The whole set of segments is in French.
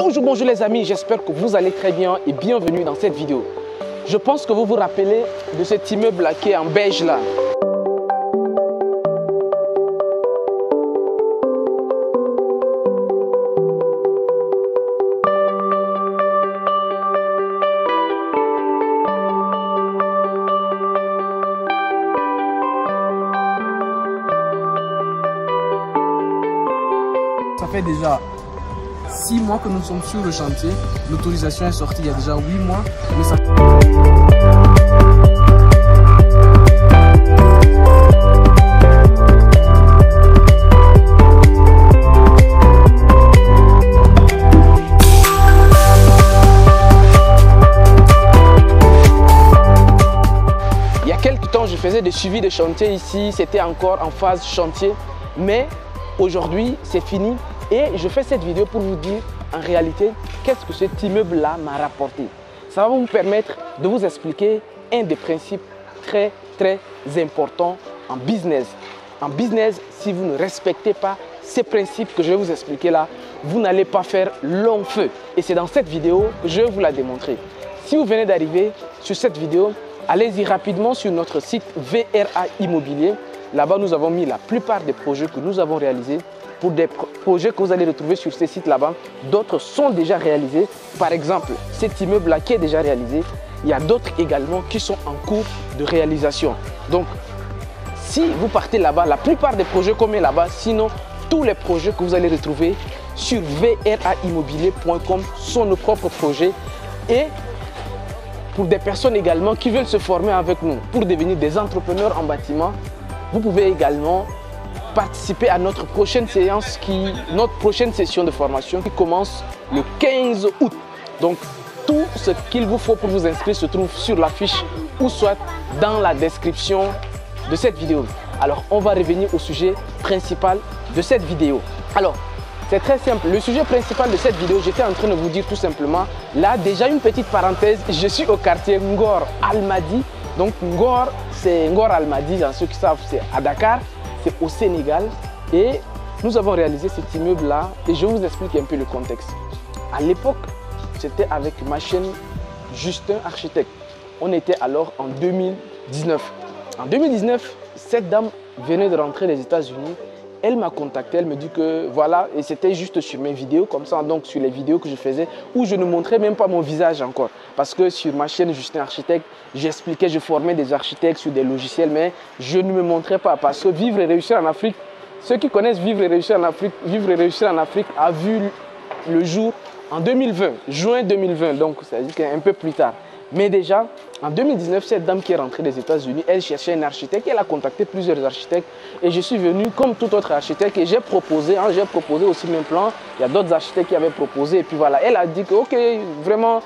Bonjour, bonjour les amis, j'espère que vous allez très bien et bienvenue dans cette vidéo. Je pense que vous vous rappelez de cet immeuble qui est en beige là. Ça fait déjà 6 mois que nous sommes sur le chantier. L'autorisation est sortie il y a déjà 8 mois. Mais ça... Il y a quelques temps, je faisais des suivis de chantier ici. C'était encore en phase chantier. Mais aujourd'hui, c'est fini. Et je fais cette vidéo pour vous dire en réalité qu'est-ce que cet immeuble-là m'a rapporté. Ça va vous permettre de vous expliquer un des principes très importants en business. En business, si vous ne respectez pas ces principes que je vais vous expliquer là, vous n'allez pas faire long feu. Et c'est dans cette vidéo que je vais vous la démontrer. Si vous venez d'arriver sur cette vidéo, allez-y rapidement sur notre site VRA Immobilier. Là-bas, nous avons mis la plupart des projets que nous avons réalisés. Pour des projets que vous allez retrouver sur ces sites là-bas, d'autres sont déjà réalisés. Par exemple, cet immeuble-là qui est déjà réalisé, il y a d'autres également qui sont en cours de réalisation. Donc, si vous partez là-bas, la plupart des projets qu'on met là-bas, sinon tous les projets que vous allez retrouver sur vraimmobilier.com sont nos propres projets. Et pour des personnes également qui veulent se former avec nous pour devenir des entrepreneurs en bâtiment, vous pouvez également participer à notre prochaine séance, notre prochaine session de formation qui commence le 15 août. Donc, tout ce qu'il vous faut pour vous inscrire se trouve sur l'affiche ou soit dans la description de cette vidéo. Alors, on va revenir au sujet principal de cette vidéo. Alors, c'est très simple. Le sujet principal de cette vidéo, j'étais en train de vous dire tout simplement, là, déjà une petite parenthèse, je suis au quartier Ngor Almadi. Donc, Ngor, c'est Ngor Almadi, ceux qui savent, c'est à Dakar. C'est au Sénégal et nous avons réalisé cet immeuble-là et je vous explique un peu le contexte. À l'époque, c'était avec ma chaîne Justin Architect. On était alors en 2019. En 2019, cette dame venait de rentrer des États-Unis. Elle m'a contacté, elle me dit que voilà, et c'était juste sur mes vidéos comme ça, donc sur les vidéos que je faisais où je ne montrais même pas mon visage encore. Parce que sur ma chaîne Justin Architecte, j'expliquais, je formais des architectes sur des logiciels, mais je ne me montrais pas. Parce que Vivre et réussir en Afrique, ceux qui connaissent Vivre et réussir en Afrique, Vivre et réussir en Afrique a vu le jour en 2020, juin 2020, donc c'est-à-dire qu'un peu plus tard. Mais déjà, en 2019, cette dame qui est rentrée des États-Unis, elle cherchait un architecte, elle a contacté plusieurs architectes et je suis venu comme tout autre architecte et j'ai proposé, j'ai proposé aussi mes plans. Il y a d'autres architectes qui avaient proposé et puis voilà, elle a dit que ok, vraiment,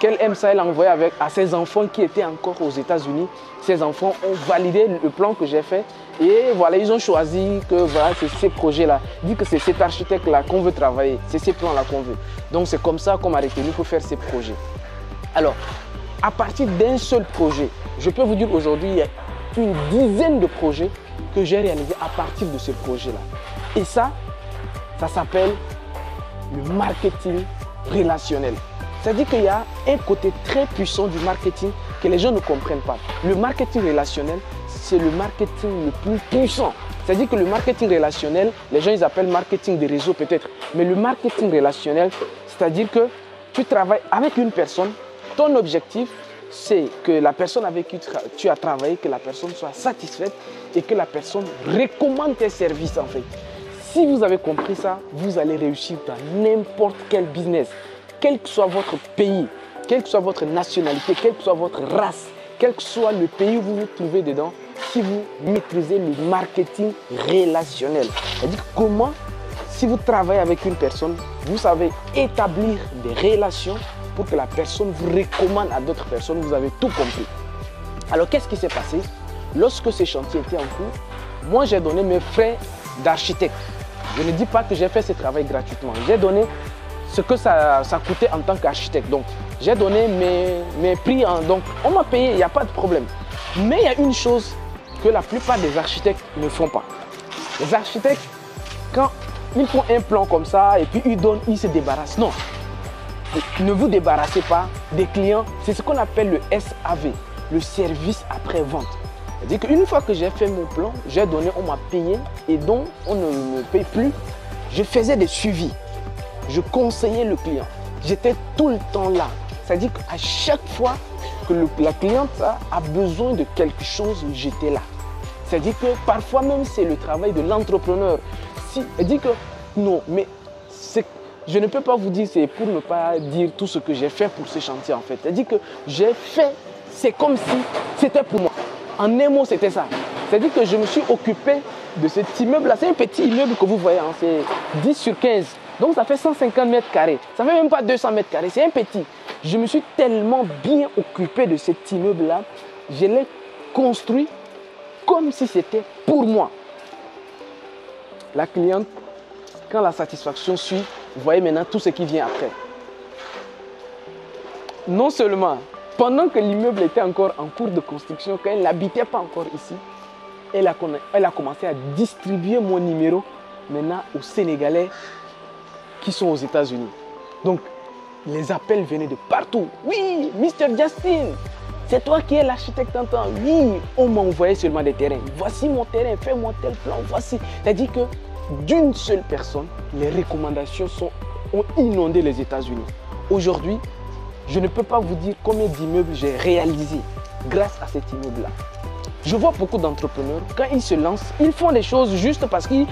qu'elle aime ça, elle a envoyé à ses enfants qui étaient encore aux États-Unis. Ses enfants ont validé le plan que j'ai fait et voilà, ils ont choisi que voilà, c'est ces projets-là, dit que c'est cet architecte-là qu'on veut travailler, c'est ces plans-là qu'on veut. Donc c'est comme ça qu'on m'a retenu pour faire ces projets. Alors, à partir d'un seul projet, je peux vous dire aujourd'hui, il y a une dizaine de projets que j'ai réalisés à partir de ce projet-là. Et ça, ça s'appelle le marketing relationnel. C'est-à-dire qu'il y a un côté très puissant du marketing que les gens ne comprennent pas. Le marketing relationnel, c'est le marketing le plus puissant. C'est-à-dire que le marketing relationnel, les gens ils appellent marketing des réseaux peut-être, mais le marketing relationnel, c'est-à-dire que tu travailles avec une personne. Ton objectif, c'est que la personne avec qui tu as travaillé, que la personne soit satisfaite et que la personne recommande tes services en fait. Si vous avez compris ça, vous allez réussir dans n'importe quel business, quel que soit votre pays, quelle que soit votre nationalité, quelle que soit votre race, quel que soit le pays où vous vous trouvez dedans, si vous maîtrisez le marketing relationnel. C'est-à-dire comment, si vous travaillez avec une personne, vous savez établir des relations pour que la personne vous recommande à d'autres personnes, vous avez tout compris. Alors, qu'est-ce qui s'est passé? Lorsque ce chantier était en cours, moi, j'ai donné mes frais d'architecte. Je ne dis pas que j'ai fait ce travail gratuitement. J'ai donné ce que ça coûtait en tant qu'architecte. Donc, j'ai donné mes prix. Donc, on m'a payé, il n'y a pas de problème. Mais il y a une chose que la plupart des architectes ne font pas. Les architectes, quand ils font un plan comme ça et puis ils donnent, ils se débarrassent. Non. Ne vous débarrassez pas des clients. C'est ce qu'on appelle le SAV, le service après-vente. C'est-à-dire qu'une fois que j'ai fait mon plan, j'ai donné, on m'a payé et donc on ne me paye plus. Je faisais des suivis, je conseillais le client. J'étais tout le temps là. C'est-à-dire qu'à chaque fois que la cliente a besoin de quelque chose, j'étais là. C'est-à-dire que parfois même c'est le travail de l'entrepreneur. C'est-à-dire que non, mais je ne peux pas vous dire, c'est pour ne pas dire tout ce que j'ai fait pour ce chantier en fait. C'est-à-dire que j'ai fait, c'est comme si c'était pour moi. En un mot, c'était ça. C'est-à-dire que je me suis occupé de cet immeuble-là. C'est un petit immeuble que vous voyez, hein, c'est 10 sur 15. Donc ça fait 150 mètres carrés. Ça fait même pas 200 mètres carrés, c'est un petit. Je me suis tellement bien occupé de cet immeuble-là. Je l'ai construit comme si c'était pour moi. La cliente, quand la satisfaction suit, vous voyez maintenant tout ce qui vient après. Non seulement... pendant que l'immeuble était encore en cours de construction, quand elle n'habitait pas encore ici, elle a commencé à distribuer mon numéro maintenant aux Sénégalais qui sont aux États-Unis. Donc, les appels venaient de partout. Oui, Mr. Justin, c'est toi qui es l'architecte en temps. Oui, on m'envoyait seulement des terrains. Voici mon terrain, fais-moi tel plan, voici. C'est-à-dire que d'une seule personne, les recommandations ont inondé les États-Unis. Aujourd'hui, je ne peux pas vous dire combien d'immeubles j'ai réalisés grâce à cet immeuble-là. Je vois beaucoup d'entrepreneurs, quand ils se lancent, ils font des choses juste parce qu'il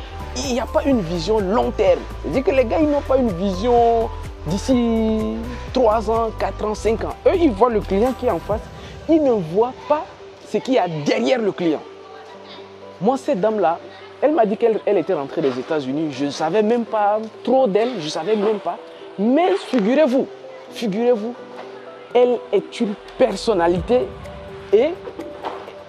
n'y a pas une vision long terme. C'est-à-dire que les gars, ils n'ont pas une vision d'ici 3 ans, 4 ans, 5 ans. Eux, ils voient le client qui est en face, ils ne voient pas ce qu'il y a derrière le client. Moi, cette dame-là, elle m'a dit qu'elle était rentrée des États-Unis. Je ne savais même pas trop d'elle, je ne savais même pas. Mais figurez-vous, elle est une personnalité et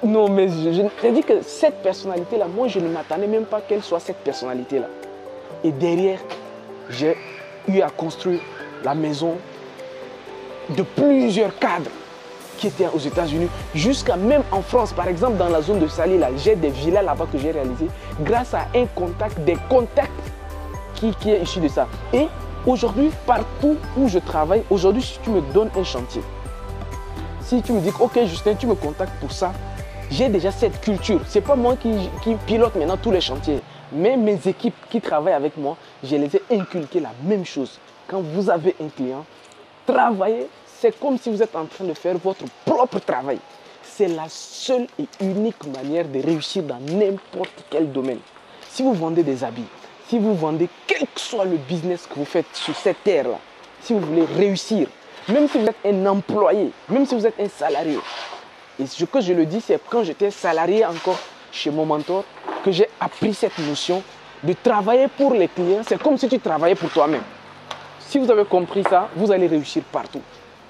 non mais je dis que cette personnalité là, moi je ne m'attendais même pas qu'elle soit cette personnalité là. Et derrière, j'ai eu à construire la maison de plusieurs cadres qui étaient aux États-Unis, jusqu'à même en France, par exemple dans la zone de Salih là, j'ai des villas là-bas que j'ai réalisées grâce à un contact, des contacts qui est issu de ça. Et aujourd'hui, partout où je travaille, aujourd'hui, si tu me donnes un chantier, si tu me dis, ok Justin, tu me contactes pour ça, j'ai déjà cette culture. Ce n'est pas moi qui pilote maintenant tous les chantiers, mais mes équipes qui travaillent avec moi, je les ai inculquées la même chose. Quand vous avez un client, travailler, c'est comme si vous êtes en train de faire votre propre travail. C'est la seule et unique manière de réussir dans n'importe quel domaine. Si vous vendez des habits, si vous vendez quel que soit le business que vous faites sur cette terre-là, si vous voulez réussir, même si vous êtes un employé, même si vous êtes un salarié. Et ce que je le dis, c'est quand j'étais salarié encore chez mon mentor que j'ai appris cette notion de travailler pour les clients. C'est comme si tu travaillais pour toi-même. Si vous avez compris ça, vous allez réussir partout.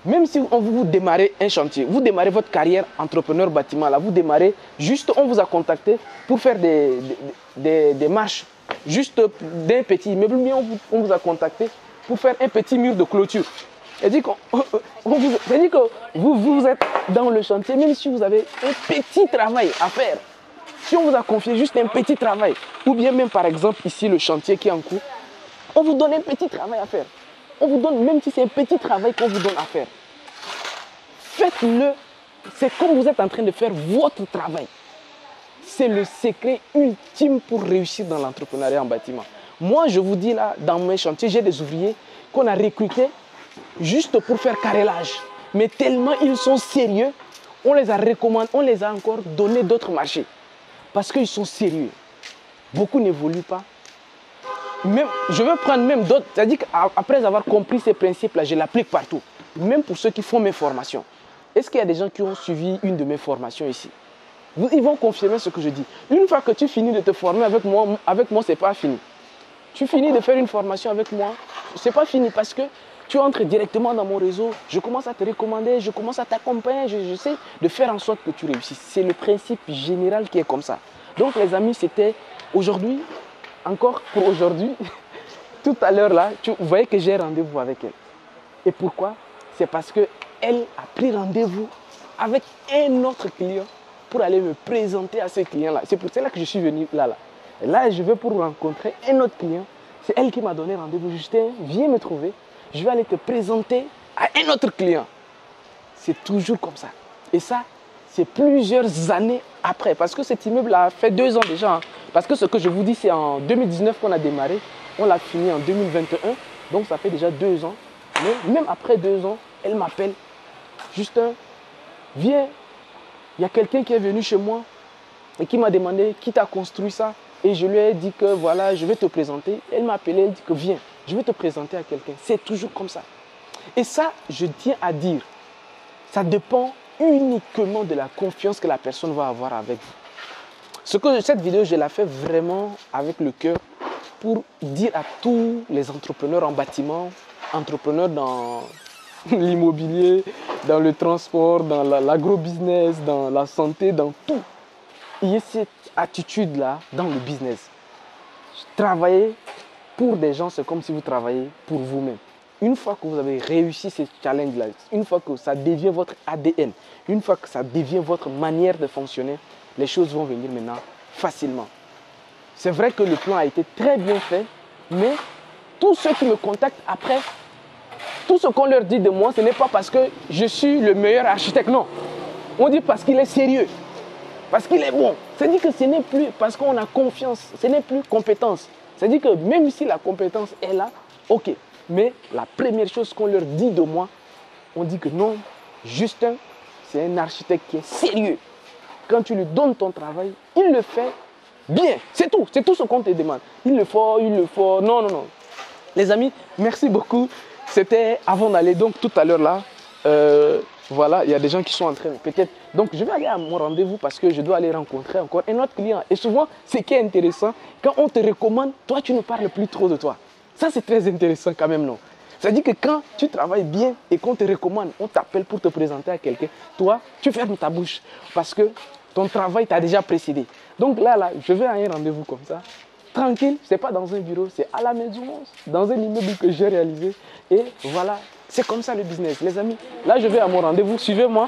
Même si vous démarrez un chantier, vous démarrez votre carrière entrepreneur bâtiment, là, vous démarrez juste, on vous a contacté pour faire des marches juste d'un petit immeuble, mais on vous a contacté pour faire un petit mur de clôture. C'est-à-dire que vous êtes dans le chantier, même si vous avez un petit travail à faire. Si on vous a confié juste un petit travail, ou bien même par exemple ici le chantier qui est en cours, on vous donne un petit travail à faire. On vous donne, même si c'est un petit travail qu'on vous donne à faire. Faites-le, c'est comme vous êtes en train de faire votre travail. C'est le secret ultime pour réussir dans l'entrepreneuriat en bâtiment. Moi, je vous dis là, dans mes chantiers, j'ai des ouvriers qu'on a recrutés juste pour faire carrelage. Mais tellement ils sont sérieux, on les a recommandés, on les a encore donné d'autres marchés. Parce qu'ils sont sérieux. Beaucoup n'évoluent pas. Même, je veux prendre même d'autres, c'est-à-dire qu'après avoir compris ces principes-là, je l'applique partout. Même pour ceux qui font mes formations. Est-ce qu'il y a des gens qui ont suivi une de mes formations ici ? Ils vont confirmer ce que je dis. Une fois que tu finis de te former avec moi ce n'est pas fini. Tu finis de faire une formation avec moi, ce n'est pas fini parce que tu entres directement dans mon réseau. Je commence à te recommander, je commence à t'accompagner, j'essaie de faire en sorte que tu réussisses. C'est le principe général qui est comme ça. Donc les amis, c'était aujourd'hui, encore pour aujourd'hui, tout à l'heure là, tu voyais que j'ai rendez-vous avec elle. Et pourquoi? C'est parce qu'elle a pris rendez-vous avec un autre client pour aller me présenter à ce client-là. C'est pour cela que je suis venu là. Et là, je vais pour rencontrer un autre client. C'est elle qui m'a donné rendez-vous. Justin, viens me trouver. je vais aller te présenter à un autre client. C'est toujours comme ça. Et ça, c'est plusieurs années après. Parce que cet immeuble a fait 2 ans déjà. Hein. Parce que ce que je vous dis, c'est en 2019 qu'on a démarré. On l'a fini en 2021. Donc, ça fait déjà 2 ans. Mais même après 2 ans, elle m'appelle. Justin, viens. Il y a quelqu'un qui est venu chez moi et qui m'a demandé qui t'a construit ça. Et je lui ai dit que voilà, je vais te présenter. Elle m'a appelé, elle dit que viens, je vais te présenter à quelqu'un. C'est toujours comme ça. Et ça, je tiens à dire, ça dépend uniquement de la confiance que la personne va avoir avec vous. Cette vidéo, je la fais vraiment avec le cœur pour dire à tous les entrepreneurs en bâtiment, entrepreneurs dans l'immobilier, dans le transport, dans l'agro-business, dans la santé, dans tout. Il y a cette attitude-là dans le business. Travailler pour des gens, c'est comme si vous travaillez pour vous-même. Une fois que vous avez réussi ce challenge-là, une fois que ça devient votre ADN, une fois que ça devient votre manière de fonctionner, les choses vont venir maintenant facilement. C'est vrai que le plan a été très bien fait, mais tous ceux qui me contactent après, tout ce qu'on leur dit de moi, ce n'est pas parce que je suis le meilleur architecte, non. On dit parce qu'il est sérieux, parce qu'il est bon. C'est-à-dire que ce n'est plus parce qu'on a confiance, ce n'est plus compétence. C'est-à-dire que même si la compétence est là, ok. Mais la première chose qu'on leur dit de moi, on dit que non, Justin, c'est un architecte qui est sérieux. Quand tu lui donnes ton travail, il le fait bien. C'est tout ce qu'on te demande. Il le faut. Non, non, non. Les amis, merci beaucoup. C'était avant d'aller, donc tout à l'heure là, voilà, il y a des gens qui sont en train, peut-être. Donc je vais aller à mon rendez-vous parce que je dois aller rencontrer encore un autre client. Et souvent, ce qui est intéressant, quand on te recommande, toi, tu ne parles plus trop de toi. Ça, c'est très intéressant quand même, non? C'est-à-dire que quand tu travailles bien et qu'on te recommande, on t'appelle pour te présenter à quelqu'un, toi, tu fermes ta bouche parce que ton travail t'a déjà précédé. Donc là, je vais à un rendez-vous comme ça, tranquille, c'est pas dans un bureau, c'est à la maison, dans un immeuble que j'ai réalisé. Et voilà, c'est comme ça le business, les amis. Là, je vais à mon rendez-vous, suivez-moi.